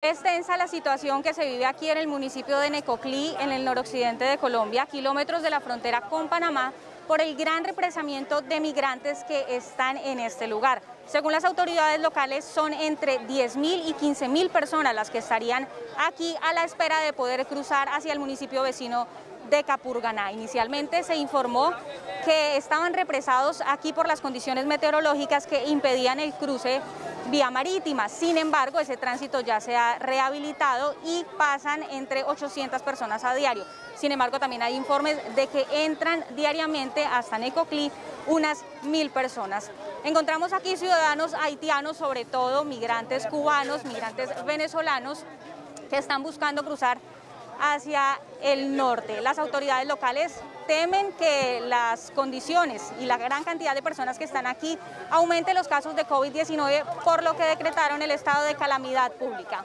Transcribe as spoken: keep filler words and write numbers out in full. Es tensa la situación que se vive aquí en el municipio de Necoclí, en el noroccidente de Colombia, a kilómetros de la frontera con Panamá, por el gran represamiento de migrantes que están en este lugar. Según las autoridades locales, son entre diez mil y quince mil personas las que estarían aquí a la espera de poder cruzar hacia el municipio vecino de Capurganá. Inicialmente se informó que estaban represados aquí por las condiciones meteorológicas que impedían el cruce vía marítima. Sin embargo, ese tránsito ya se ha rehabilitado y pasan entre ochocientas personas a diario. Sin embargo, también hay informes de que entran diariamente hasta Necoclí unas mil personas. Encontramos aquí ciudadanos haitianos, sobre todo migrantes cubanos, migrantes venezolanos, que están buscando cruzar hacia el norte. Las autoridades locales temen que las condiciones y la gran cantidad de personas que están aquí aumenten los casos de COVID diecinueve, por lo que decretaron el estado de calamidad pública.